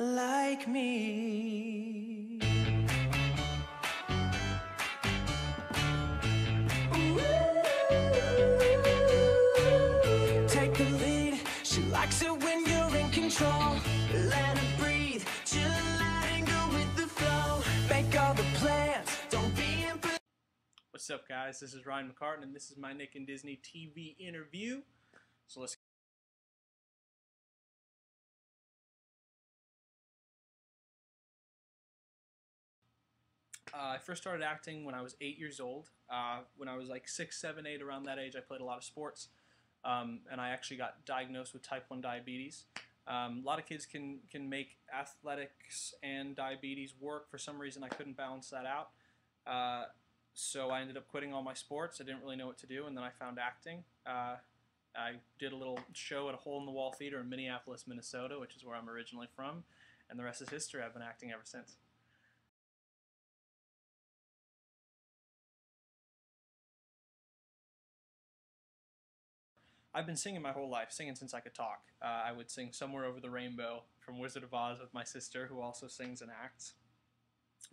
Like me. Take the lead, she likes it when you're in control. Let her breathe, chill out and go with the flow. Make all the plans, don't be in. What's up guys, this is Ryan McCartan and this is my Nick and Disney TV interview. So let's I first started acting when I was 8 years old. When I was like 6, 7, 8, around that age, I played a lot of sports. And I actually got diagnosed with type 1 diabetes. A lot of kids can make athletics and diabetes work. For some reason, I couldn't balance that out. So I ended up quitting all my sports. I didn't really know what to do, and then I found acting. I did a little show at a hole-in-the-wall theater in Minneapolis, Minnesota, which is where I'm originally from. And the rest is history. I've been acting ever since. I've been singing my whole life, singing since I could talk. I would sing Somewhere Over the Rainbow from Wizard of Oz with my sister, who also sings and acts.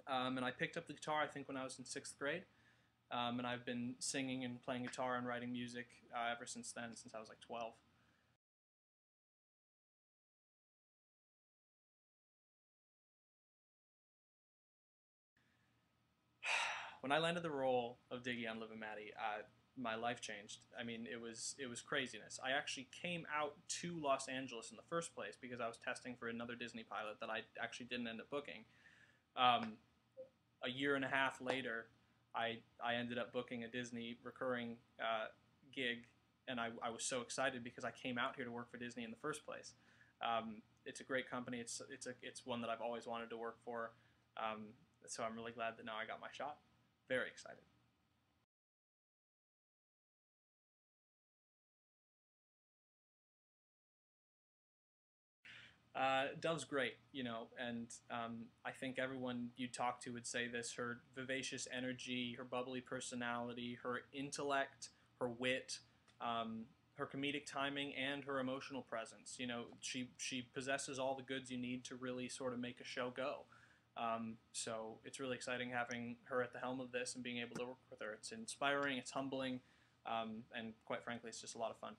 And I picked up the guitar, I think, when I was in 6th grade. And I've been singing and playing guitar and writing music ever since then, since I was like 12. When I landed the role of Diggy on Liv and Maddie, my life changed. I mean, it was craziness. I actually came out to Los Angeles in the first place because I was testing for another Disney pilot that I actually didn't end up booking. A year and a half later, I ended up booking a Disney recurring gig, and I was so excited because I came out here to work for Disney in the first place. It's a great company. It's one that I've always wanted to work for. So I'm really glad that now I got my shot. Very excited. Dove's great, you know, and I think everyone you talk to would say this. Her vivacious energy, her bubbly personality, her intellect, her wit, her comedic timing, and her emotional presence. You know, she possesses all the goods you need to really sort of make a show go. So it's really exciting having her at the helm of this and being able to work with her. It's inspiring, it's humbling, and quite frankly, it's just a lot of fun.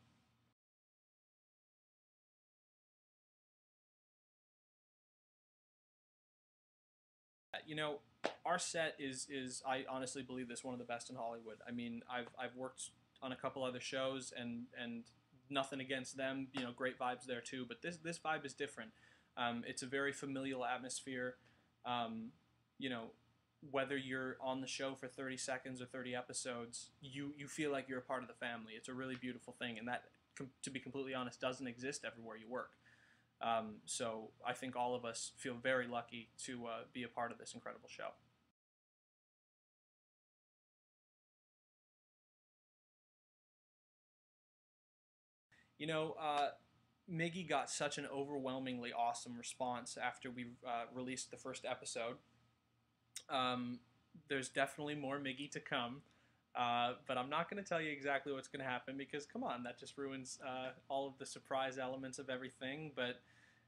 You know, our set is I honestly believe this, one of the best in Hollywood. I mean, I've worked on a couple other shows, and nothing against them. You know, great vibes there too. But this vibe is different. It's a very familial atmosphere. You know, whether you're on the show for 30 seconds or 30 episodes, you feel like you're a part of the family. It's a really beautiful thing, and that, to be completely honest, doesn't exist everywhere you work. So I think all of us feel very lucky to be a part of this incredible show. You know, Miggy got such an overwhelmingly awesome response after we released the first episode. There's definitely more Miggy to come. But I'm not going to tell you exactly what's going to happen because, come on, that just ruins all of the surprise elements of everything. But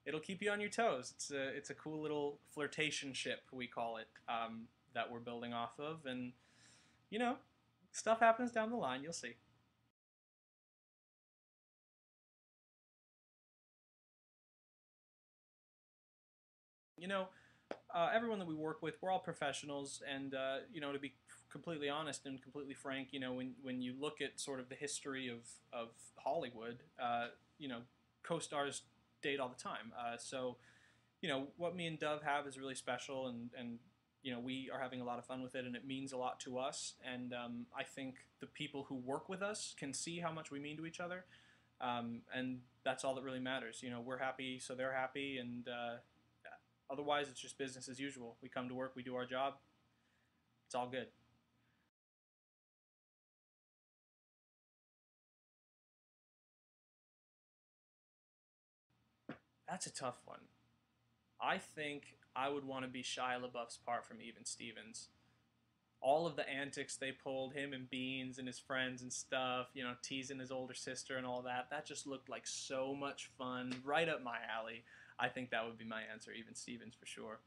it'll keep you on your toes. It's a cool little flirtation ship, we call it, that we're building off of. And, you know, stuff happens down the line. You'll see. You know, everyone that we work with, we're all professionals, and you know, to be completely honest and completely frank, you know, when you look at sort of the history of Hollywood, you know, co-stars date all the time. So, you know, what me and Dove have is really special, and you know, we are having a lot of fun with it, and it means a lot to us. And I think the people who work with us can see how much we mean to each other, and that's all that really matters. You know, we're happy, so they're happy, and otherwise, it's just business as usual. We come to work, we do our job, it's all good. That's a tough one. I think I would want to be Shia LaBeouf's part from Even Stevens. All of the antics they pulled, him and Beans and his friends and stuff, you know, teasing his older sister and all that just looked like so much fun, right up my alley. I think that would be my answer, Even Stevens for sure.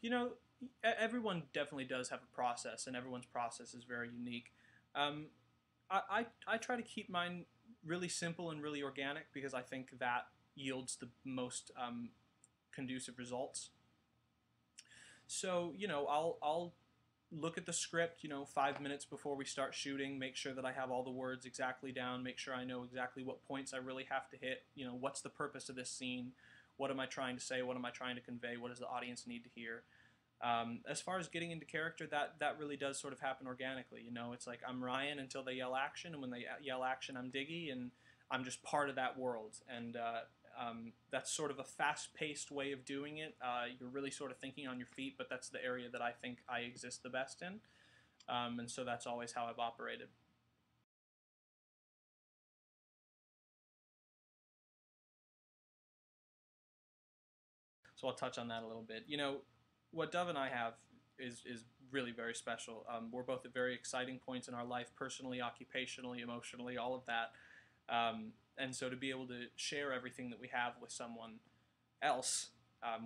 You know, everyone definitely does have a process, and everyone's process is very unique. I try to keep mine really simple and really organic because I think that yields the most conducive results. So, you know, I'll look at the script, you know, 5 minutes before we start shooting, make sure that I have all the words exactly down, make sure I know exactly what points I really have to hit, you know, what's the purpose of this scene, what am I trying to say, what am I trying to convey, what does the audience need to hear. As far as getting into character, that really does sort of happen organically. You know, it's like I'm Ryan until they yell action, and when they yell action, I'm Diggy, and I'm just part of that world. And that's sort of a fast-paced way of doing it. You're really sort of thinking on your feet, but that's the area that I think I exist the best in. And so that's always how I've operated. So I'll touch on that a little bit. You know, what Dove and I have is really very special. We're both at very exciting points in our life, personally, occupationally, emotionally, all of that. And so to be able to share everything that we have with someone else,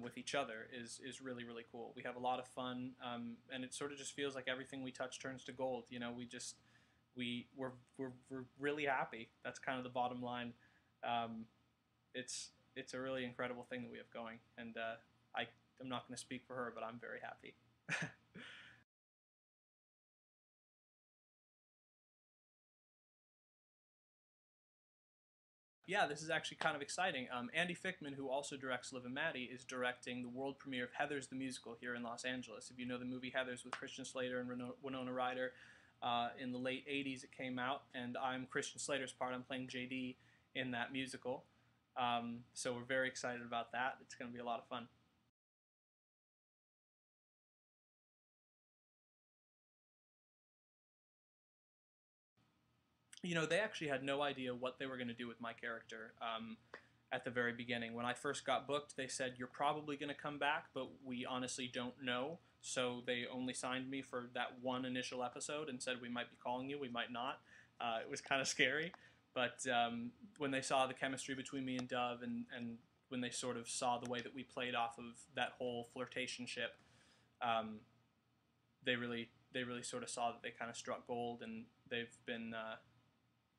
with each other, is really, really cool. We have a lot of fun, and it sort of just feels like everything we touch turns to gold. You know, we're really happy. That's kind of the bottom line. It's a really incredible thing that we have going, and I'm not going to speak for her, but I'm very happy. Yeah, this is actually kind of exciting. Andy Fickman, who also directs Liv and Maddie, is directing the world premiere of Heathers the Musical here in Los Angeles. If you know the movie Heathers with Christian Slater and Winona Ryder, in the late 80s it came out, and I'm Christian Slater's part. I'm playing JD in that musical. So we're very excited about that. It's going to be a lot of fun. You know, they actually had no idea what they were going to do with my character at the very beginning. When I first got booked, they said, "You're probably going to come back, but we honestly don't know." So they only signed me for that one initial episode and said, "We might be calling you, we might not." It was kind of scary. But when they saw the chemistry between me and Dove, and when they sort of saw the way that we played off of that whole flirtationship, they really sort of saw that they kind of struck gold, and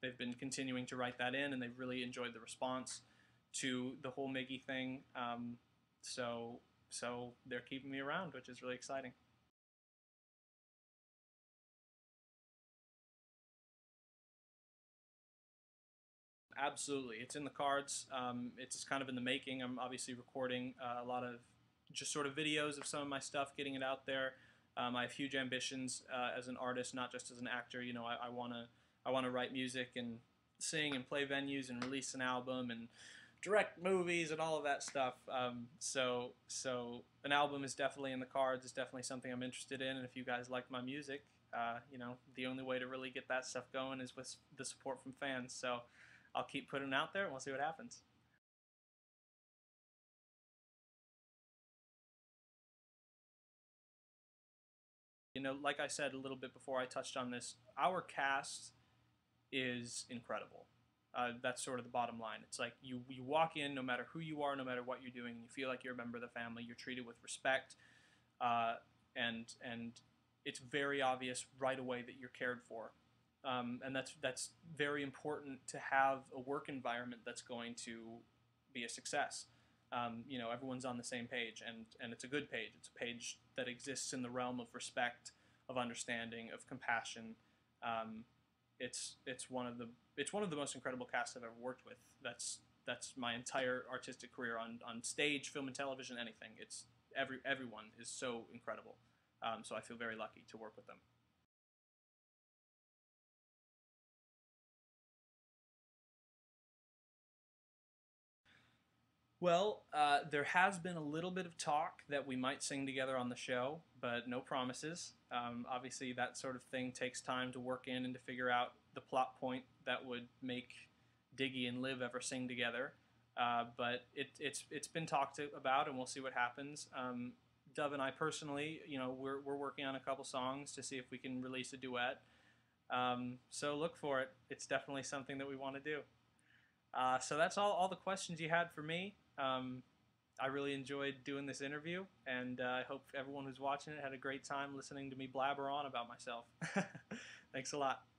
they've been continuing to write that in, and they've really enjoyed the response to the whole Miggy thing. So they're keeping me around, which is really exciting. Absolutely. It's in the cards. It's kind of in the making. I'm obviously recording a lot of just sort of videos of some of my stuff, getting it out there. I have huge ambitions as an artist, not just as an actor. You know, I want to write music and sing and play venues and release an album and direct movies and all of that stuff. So an album is definitely in the cards. It's definitely something I'm interested in. And if you guys like my music, you know, the only way to really get that stuff going is with the support from fans. So I'll keep putting it out there, and we'll see what happens. You know, like I said a little bit before I touched on this, our cast is incredible. That's sort of the bottom line. It's like you walk in, no matter who you are, no matter what you're doing, and you feel like you're a member of the family. You're treated with respect, and it's very obvious right away that you're cared for. And that's very important to have a work environment that's going to be a success. You know, everyone's on the same page, and it's a good page. It's a page that exists in the realm of respect, of understanding, of compassion. It's one of the most incredible casts I've ever worked with. That's my entire artistic career on stage, film and television, anything. It's everyone is so incredible. So I feel very lucky to work with them. Well, there has been a little bit of talk that we might sing together on the show, but no promises. Obviously, that sort of thing takes time to work in and to figure out the plot point that would make Diggy and Liv ever sing together. But it's been talked about, and we'll see what happens. Dove and I personally, you know, we're working on a couple songs to see if we can release a duet. So look for it. It's definitely something that we want to do. So that's all the questions you had for me. I really enjoyed doing this interview, and I hope everyone who's watching it had a great time listening to me blabber on about myself. Thanks a lot.